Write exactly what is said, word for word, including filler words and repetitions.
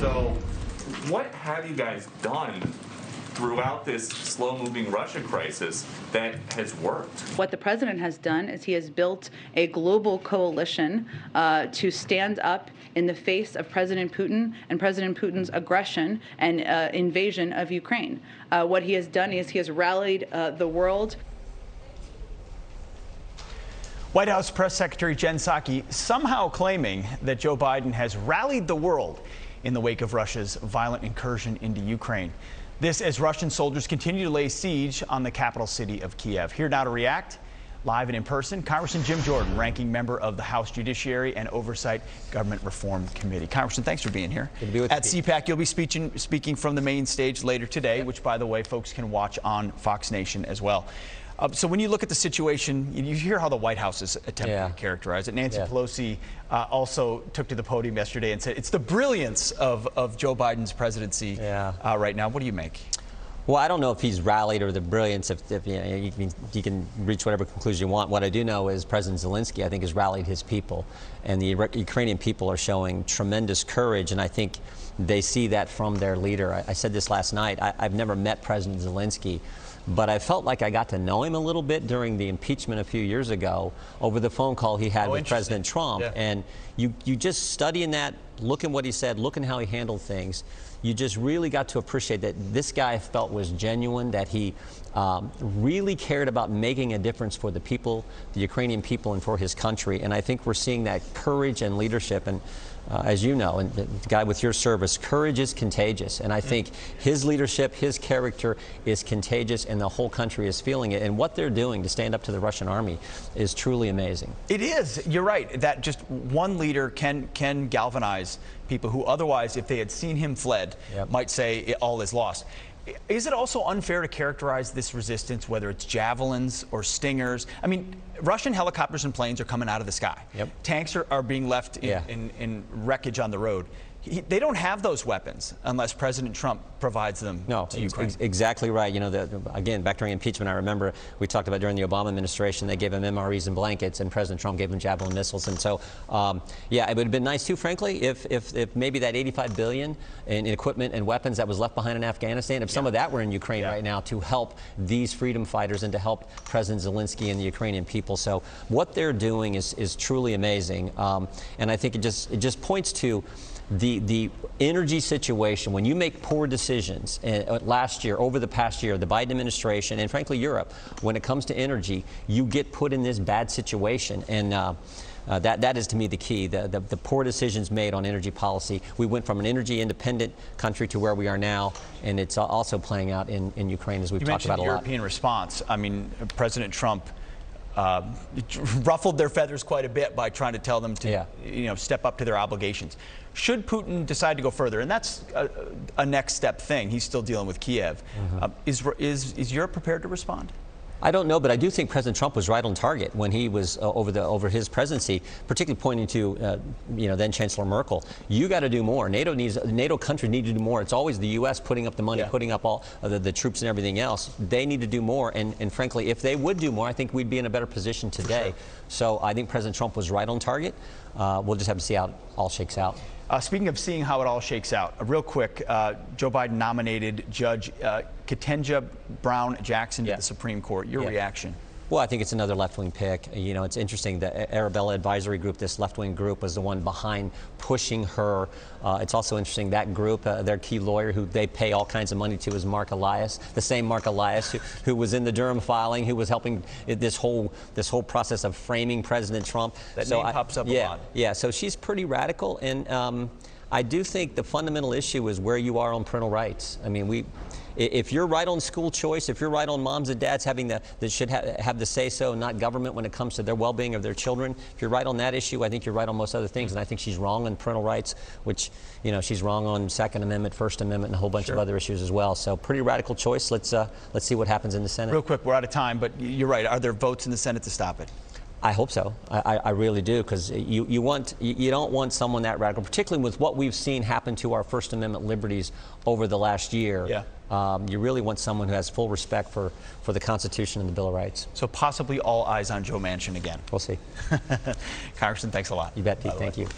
So what have you guys done throughout this slow-moving Russia crisis that has worked? What the president has done is he has built a global coalition uh, to stand up in the face of President Putin and President Putin's aggression and uh, invasion of Ukraine. Uh, what he has done is he has rallied uh, the world. White House Press Secretary Jen Psaki somehow claiming that Joe Biden has rallied the world in the wake of Russia's violent incursion into Ukraine. This as Russian soldiers continue to lay siege on the capital city of Kiev. Here now to react, live and in person, Congressman Jim Jordan, ranking member of the House Judiciary and Oversight Government Reform Committee. Congressman, thanks for being here. Good to be with you. At C PAC, you'll be speaking, speaking from the main stage later today, yep. Which, by the way, folks can watch on Fox Nation as well. Uh, so when you look at the situation, you hear how the White House is attempting yeah. to characterize it. Nancy yeah. Pelosi uh, also took to the podium yesterday and said it's the brilliance of, of Joe Biden's presidency yeah. uh, right now. What do you make? Well, I don't know if he's rallied or the brilliance. If, if you, know, you, can, you can reach whatever conclusion you want. What I do know is President Zelenskyy, I think, has rallied his people. And the Ukrainian people are showing tremendous courage, and I think they see that from their leader. I, I said this last night. I, I've never met President Zelenskyy, but I felt like I got to know him a little bit during the impeachment a few years ago over the phone call he had oh, with President Trump. Yeah. And you, you just studying that, looking what he said, looking how he handled things, you just really got to appreciate that this guy felt was genuine, that he um, really cared about making a difference for the people, the Ukrainian people, and for his country. And I think we're seeing that courage and leadership. And Uh, as you know, and the guy with your service, courage is contagious. And I think his leadership, his character is contagious, and the whole country is feeling it. And what they're doing to stand up to the Russian army is truly amazing. It is. You're right. That just one leader can can galvanize people who otherwise, if they had seen him fled, yep. might say all is lost. Is it also unfair to characterize this resistance, whether it's Javelins or Stingers? I mean, Russian helicopters and planes are coming out of the sky. Yep. Tanks are, are being left in, yeah. in, in wreckage on the road. He, they don't have those weapons unless President Trump provides them no, to Ukraine. Ex exactly right. You know, the, again, back during impeachment, I remember we talked about during the Obama administration, they gave him M R Es and blankets, and President Trump gave him Javelin missiles. And so, um, yeah, it would have been nice, too, frankly, if, if, if maybe that eighty-five billion dollars in equipment and weapons that was left behind in Afghanistan, if yeah. some of that were in Ukraine yeah. right now to help these freedom fighters and to help President Zelenskyy and the Ukrainian people. So what they're doing is, is truly amazing. Um, and I think it just, it just points to The, the energy situation, when you make poor decisions uh, last year, over the past year, the Biden administration, and frankly Europe, when it comes to energy, you get put in this bad situation. And uh, uh, that, that is, to me, the key, the, the, the poor decisions made on energy policy. We went from an energy independent country to where we are now, and it's also playing out in, in Ukraine, as we've you talked about a lot. You mentioned the European response. I mean, President Trump Uh, ruffled their feathers quite a bit by trying to tell them to, yeah. you know, step up to their obligations. Should Putin decide to go further, and that's a, a next step thing. He's still dealing with Kiev. Mm-hmm. uh, is, is, is Europe prepared to respond? I don't know, but I do think President Trump was right on target when he was uh, over the over his presidency, particularly pointing to uh, you know then Chancellor Merkel. You got to do more. NATO needs NATO countries need to do more. It's always the U S putting up the money, yeah. putting up all uh, the, the troops and everything else. They need to do more. And and frankly, if they would do more, I think we'd be in a better position today. Sure. So I think President Trump was right on target. Uh, we'll just have to see how it all shakes out. Uh, speaking of seeing how it all shakes out, uh, real quick, uh, Joe Biden nominated Judge uh, Ketanji Brown Jackson yeah. to the Supreme Court. Your yeah. reaction? Well, I think it's another left-wing pick. You know, it's interesting that Arabella Advisory Group, this left-wing group, was the one behind pushing her. Uh, it's also interesting that group, uh, their key lawyer, who they pay all kinds of money to, is Mark Elias, the same Mark Elias who, who was in the Durham filing, who was helping this whole this whole process of framing President Trump. That so name I, pops up yeah, a lot. Yeah, so she's pretty radical, and um, I do think the fundamental issue is where you are on parental rights. I mean, we. If you're right on school choice, if you're right on moms and dads having the, that should ha have the say-so, not government, when it comes to their well-being of their children, if you're right on that issue, I think you're right on most other things. And I think she's wrong on parental rights, which, you know, she's wrong on Second Amendment, First Amendment, and a whole bunch sure. of other issues as well. So pretty radical choice. Let's, uh, let's see what happens in the Senate. Real quick, we're out of time, but you're right. Are there votes in the Senate to stop it? I hope so. I, I really do, because you, you want you don't want someone that radical, particularly with what we've seen happen to our First Amendment liberties over the last year. Yeah. Um, you really want someone who has full respect for, for the Constitution and the Bill of Rights. So possibly all eyes on Joe Manchin again. We'll see. Congressman, thanks a lot. You bet, Pete. Thank you.